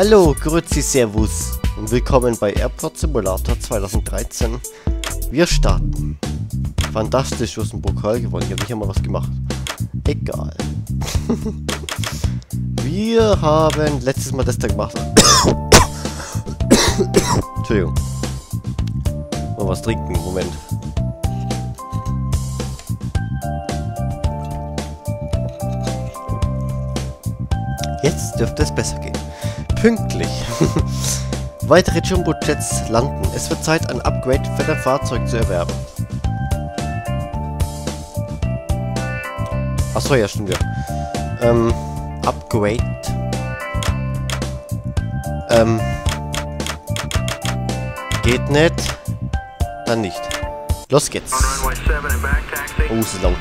Hallo, Grüezi, Servus und willkommen bei AirPort Simulator 2013. Wir starten. Fantastisch, du hast einen Pokal gewonnen. Ich habe nicht einmal was gemacht. Egal. Wir haben letztes Mal das da gemacht. Entschuldigung. Mal was trinken, Moment. Jetzt dürfte es besser gehen. Pünktlich. Weitere Jumbo-Jets landen. Es wird Zeit, ein Upgrade für dein Fahrzeug zu erwerben. Achso, ja, stimmt, ja. Upgrade. Geht nicht. Dann nicht. Los geht's. Oh, ist laut.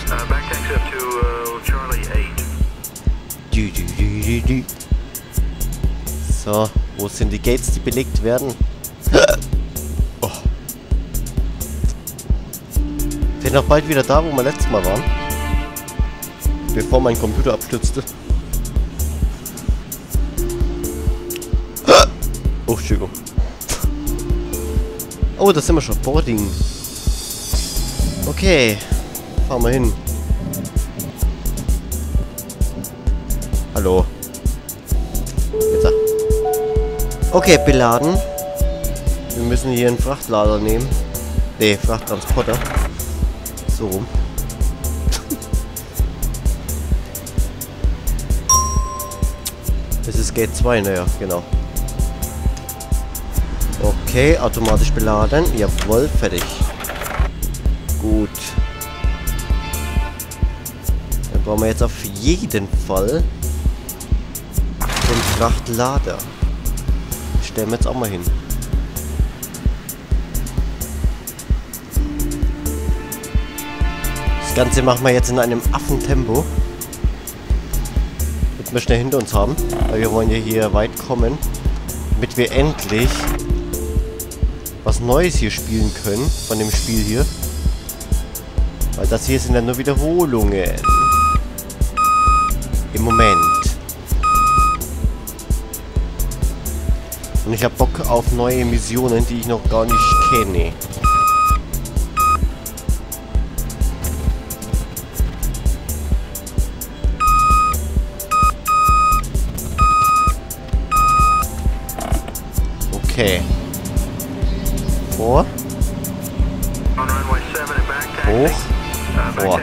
So, wo sind die Gates, die belegt werden? Oh. Wir sind auch bald wieder da, wo wir letztes Mal waren. Bevor mein Computer abstürzte. Oh, Entschuldigung. Oh, da sind wir schon. Boarding. Okay. Fahren wir hin. Hallo. Jetzt. Okay, beladen. Wir müssen hier einen Frachtlader nehmen. Ne, Frachttransporter. So rum. Es ist Gate 2, naja, genau. Okay, automatisch beladen. Jawohl, fertig. Gut. Dann brauchen wir jetzt auf jeden Fall den Frachtlader. Stellen wir jetzt auch mal hin. Das Ganze machen wir jetzt in einem Affentempo. Damit wir schnell hinter uns haben. Weil wir wollen ja hier weit kommen. Damit wir endlich was Neues hier spielen können. Von dem Spiel hier. Weil das hier sind dann nur Wiederholungen. Im Moment. Und ich hab Bock auf neue Missionen, die ich noch gar nicht kenne. Okay. Vor. Hoch. Vor.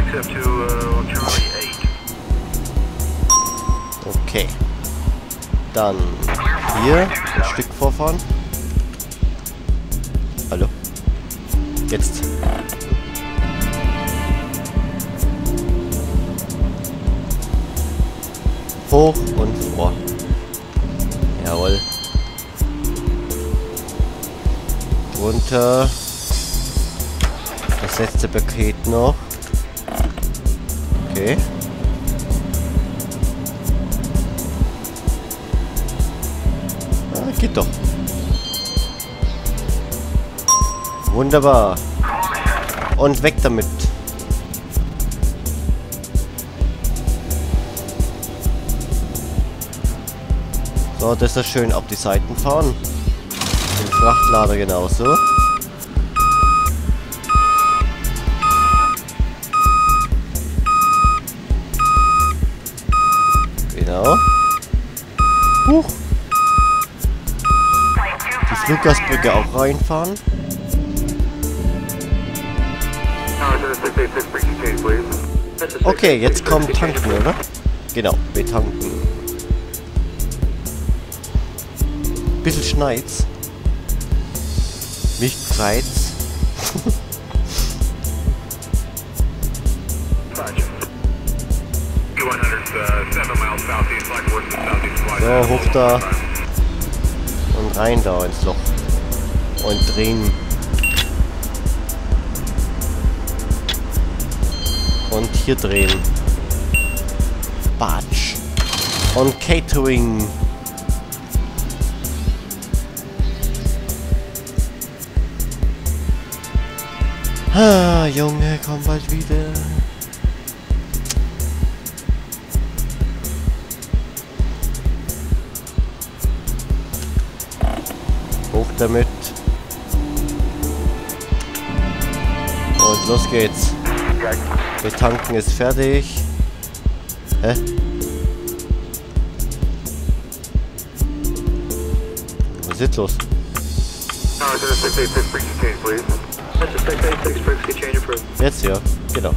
Okay. Dann hier ein Stück vorfahren. Hallo. Jetzt. Hoch und vor. Jawohl. Runter. Das letzte Paket noch. Okay. Geht doch. Wunderbar. Und weg damit. So, das ist das schön. Auf die Seiten fahren. Den Frachtlader genauso. Genau. Huch. Fluggasbrücke auch reinfahren. Okay, jetzt kommt tanken, oder? Genau, wir tanken. Bisschen schneit's. Nicht kreit's. So, hoch da. Und rein da ins Loch. Und drehen. Und hier drehen. Batsch. Und Catering. Ah, Junge, komm bald wieder. damit. Und los geht's. Wir tanken ist fertig. Hä? Was ist los? Jetzt ja, genau.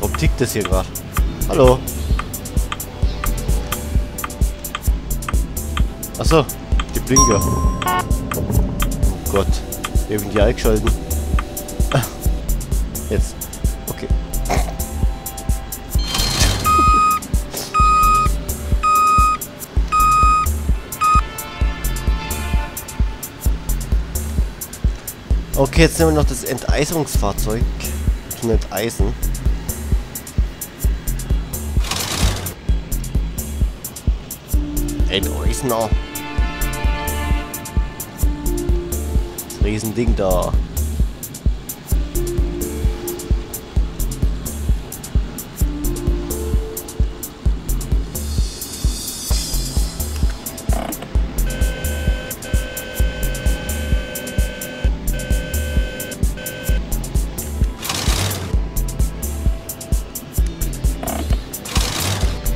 Warum tickt das hier gerade? Hallo? Achso, die Blinker. Oh Gott, eben die eingeschalten. Jetzt. Okay. Okay, jetzt nehmen wir noch das Enteisungsfahrzeug zum Enteisen. Enteisener. Das Riesending da.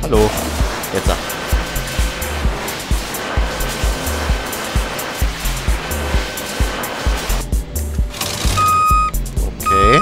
Hallo, jetzt ab. Okay.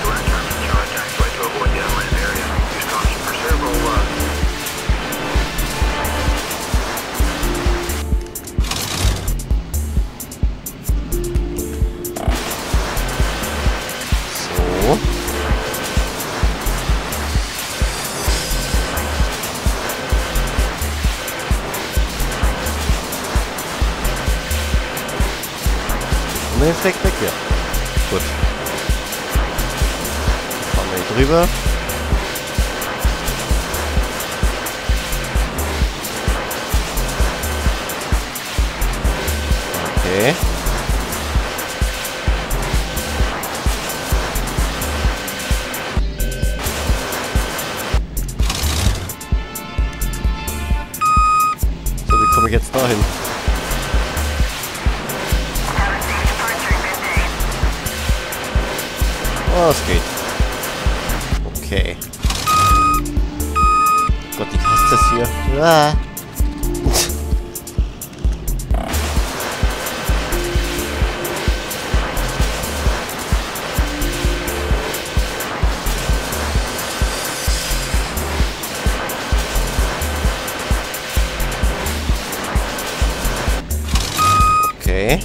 Ne, direkt weg hier. Gut. Fahren wir hier drüber. Okay. So, wie komme ich jetzt dahin? Oh, es geht. Okay. Gott, ich hasse das hier. Ah. Okay.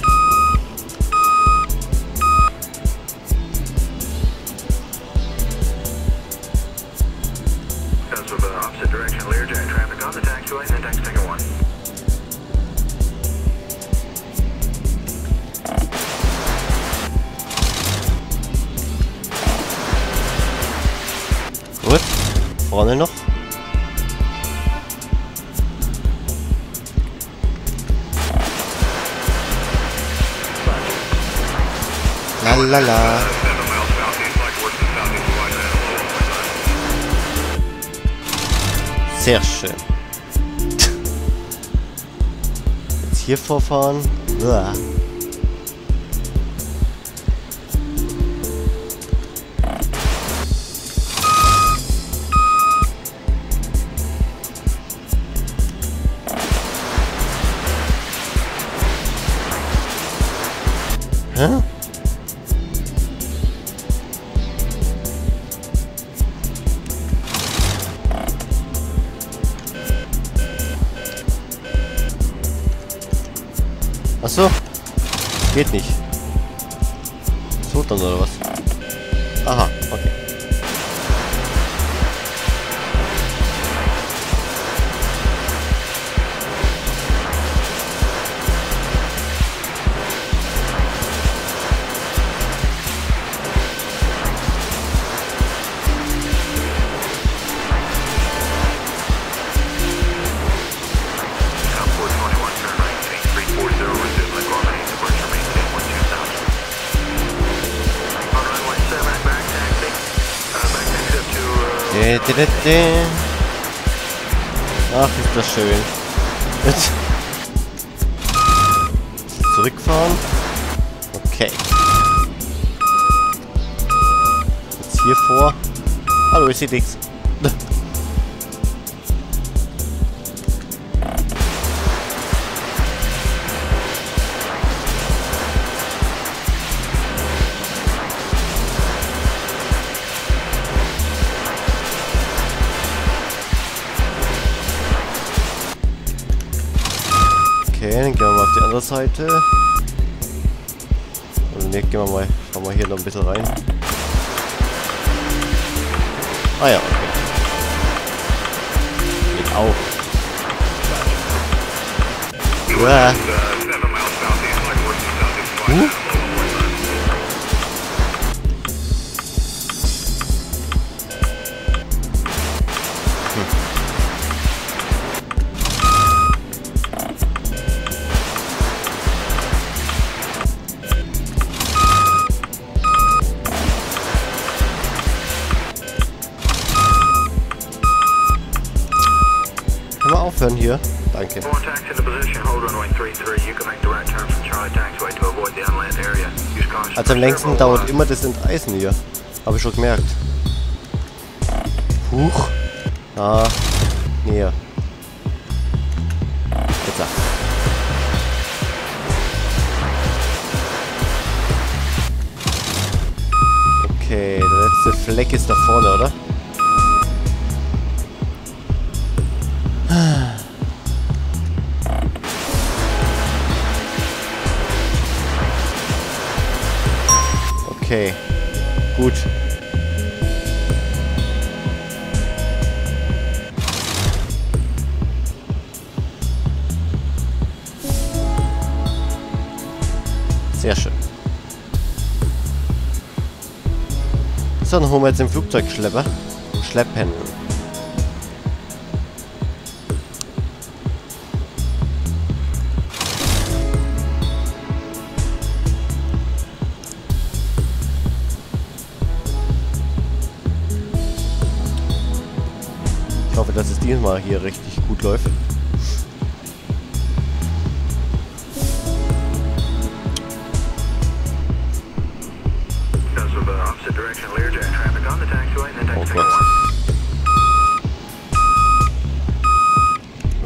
Gut, vorne noch. Lalala. Sehr schön. Jetzt hier vorfahren. Uah. Hä? Achso, geht nicht. So dann oder was? Aha, okay. Ach, ist das schön. Jetzt. Zurückfahren. Okay. Jetzt hier vor. Hallo, ich sehe nichts. Okay, dann gehen wir mal auf die andere Seite. Und ne, fahren wir hier noch ein bisschen rein. Ah ja, okay. Geht auf. Uah. Hier. Danke. Also am längsten dauert immer das Enteisen hier. Habe ich schon gemerkt. Huch. Ah. Näher. Jetzt ab. Okay, der letzte Fleck ist da vorne, oder? Okay, gut. Sehr schön. So, dann holen wir jetzt den Flugzeugschlepper. Schleppen. Ich hoffe, dass es diesmal hier richtig gut läuft. Oh Gott.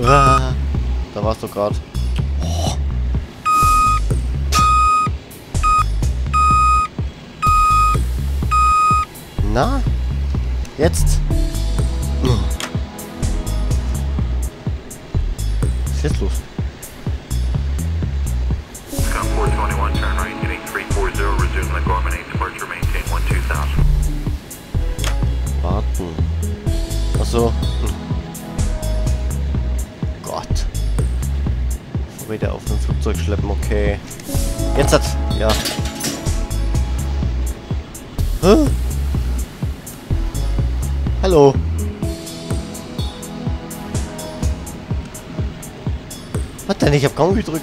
Ah, da warst du gerade. Oh. Na? Jetzt? Jetzt los. Warten. Achso. Gott. Wieder auf dem Flugzeug schleppen, okay. Jetzt hat's. Ja. Huh? Hallo. Was denn? Ich hab kaum gedrückt.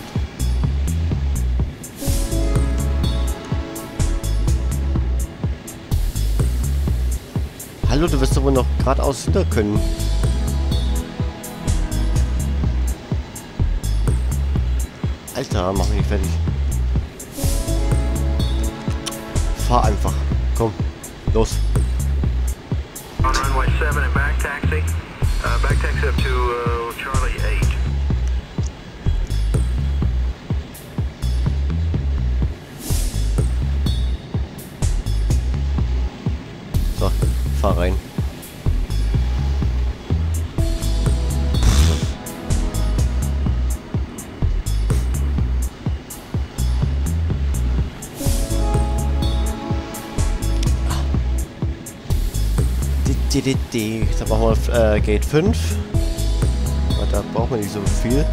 Hallo, du wirst doch wohl noch geradeaus hinter können. Alter, mach mich nicht fertig. Fahr einfach. Komm, los. On runway 7 and back taxi. Back taxi up to Charlie 8. So, fahr rein. Da brauchen wir Gate 5. Aber da brauchen wir nicht so viel.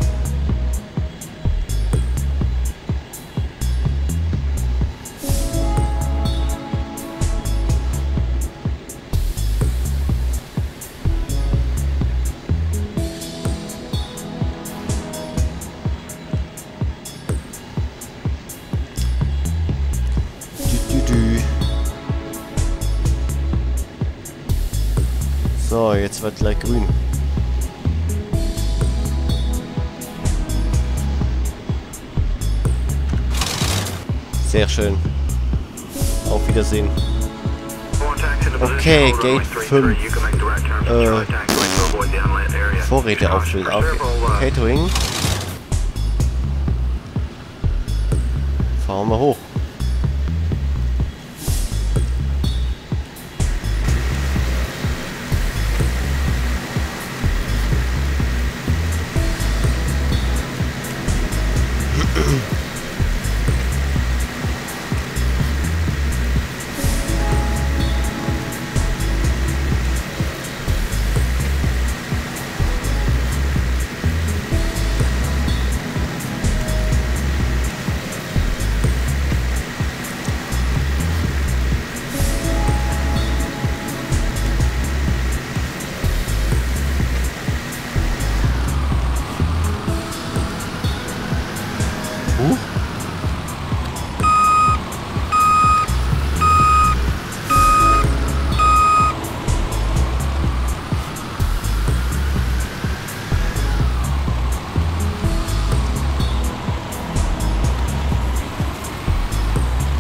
So, jetzt wird gleich grün. Sehr schön. Auf Wiedersehen. Okay, Gate 5. Vorräte auffüllen. Catering. Fahren wir hoch.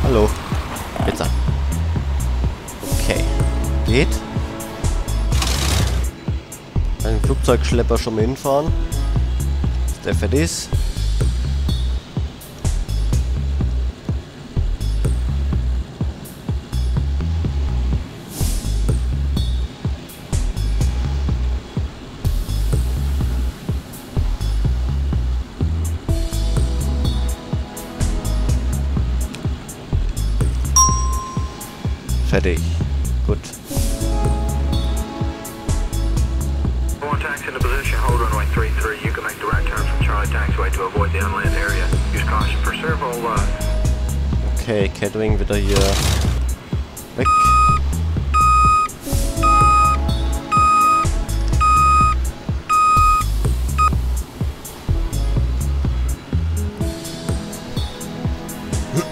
Hallo. Jetzt an. Okay. Geht. Ein Flugzeugschlepper schon mal hinfahren. Ist der fertig? Fertig. Gut. Okay, Catering wieder hier weg.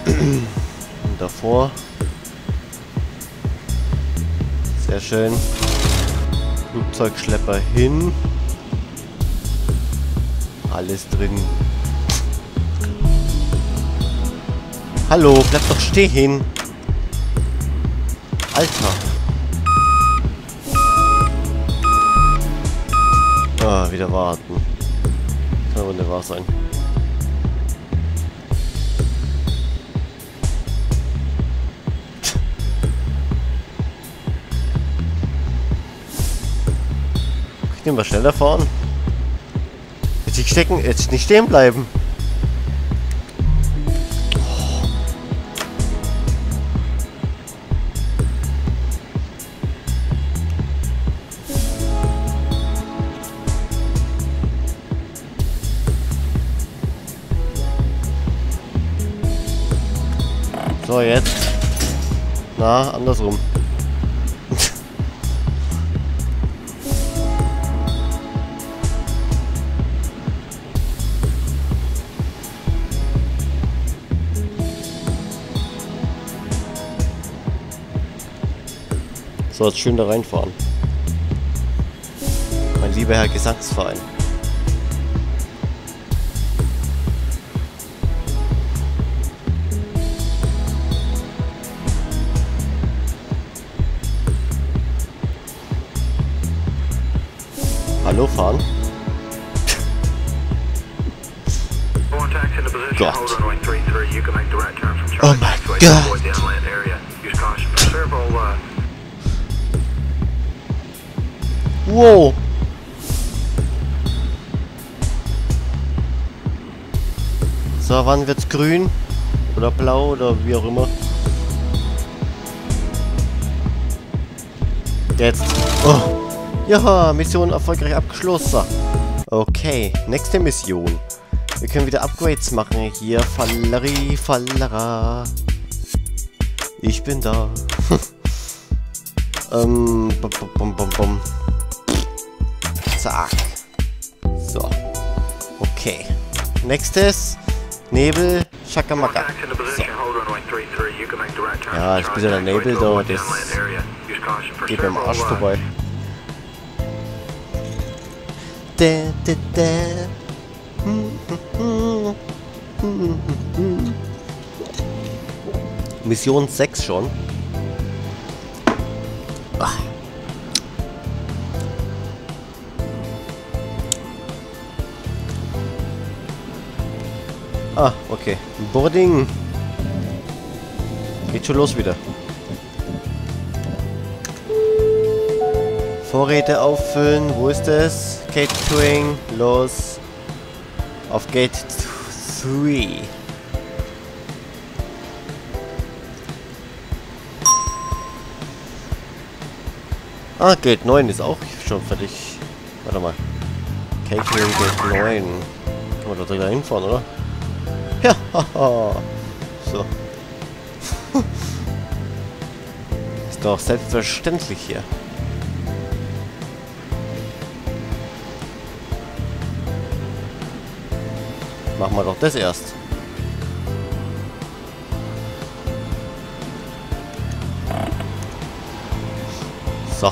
Und davor. Sehr schön. Flugzeugschlepper hin. Alles drin. Hallo, bleib doch stehen. Alter. Ah, wieder warten. Kann wunderbar sein. Nehmen wir schneller fahren. Jetzt nicht stecken, jetzt nicht stehen bleiben. Oh. So, jetzt. Na, andersrum. So, jetzt schön da reinfahren. Mein lieber Herr Gesangsverein. Hallo, fahren. Gott. Oh mein Gott. Wow! So, wann wird's grün? Oder blau oder wie auch immer. Jetzt. Oh. Ja, Mission erfolgreich abgeschlossen. Okay, nächste Mission. Wir können wieder Upgrades machen. Hier, Falleri, Fallera. Ich bin da. Bum, bum, bum, bum. Zack. So. Okay. Nächstes. Nebel. Schakamaka. So. Ja, jetzt ist ja der Nebel da. Das geht mir am Arsch vorbei. Mission 6 schon. Ach. Ah, okay. Boarding. Geht schon los wieder. Vorräte auffüllen. Wo ist das? Catering. Los. Auf Gate 3. Ah, Gate 9 ist auch schon fertig. Warte mal. Catering Gate 9. Kann man da direkt hinfahren, oder? Ja, haha. So. Ist doch selbstverständlich hier. Machen wir doch das erst. So.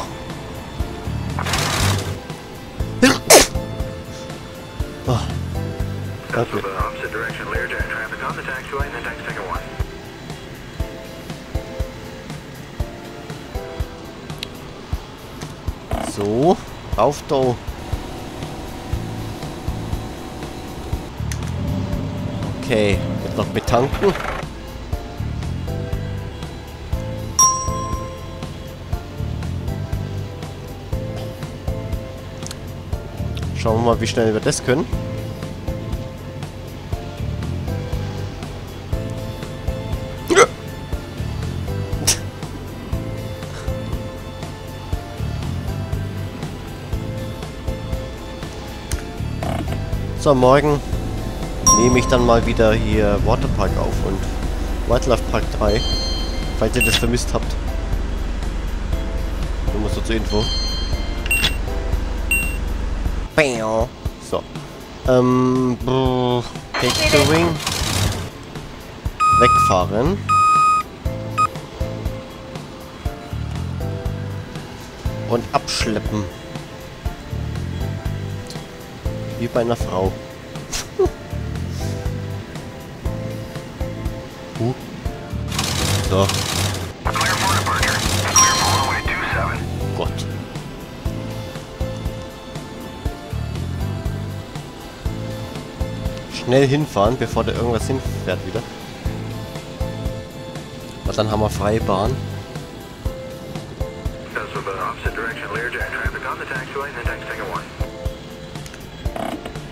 Oh. Okay. So, auf da. Okay, jetzt noch betanken. Schauen wir mal, wie schnell wir das können. So, morgen nehme ich dann mal wieder hier Waterpark auf und Wildlife Park 3, falls ihr das vermisst habt. Nur mal so zur Info. So. Catering. Wegfahren. Und abschleppen. Wie bei einer Frau. So. Gott. Schnell hinfahren, bevor da irgendwas hinfährt wieder. Und dann haben wir freie Bahn.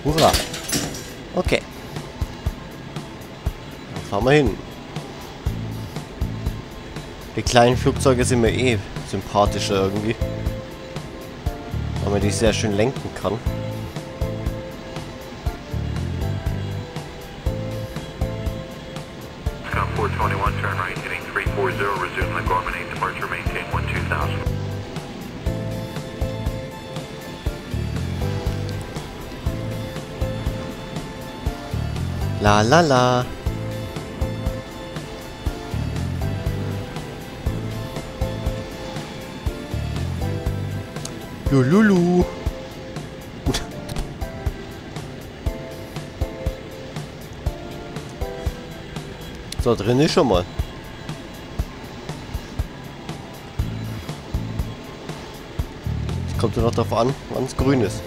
Hurra! Okay. Dann fahren wir hin. Die kleinen Flugzeuge sind mir eh sympathischer irgendwie. Weil man die sehr schön lenken kann. La la la. Lululu. So, drin ist schon mal. Es kommt nur noch darauf an, wann es grün ist.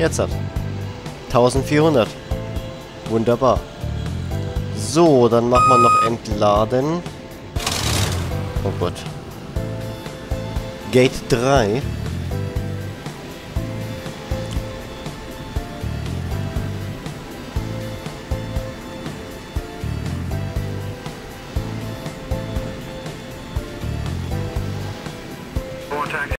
Jetzt hat 1400. Wunderbar. So, dann machen wir noch entladen. Oh Gott. Gate 3.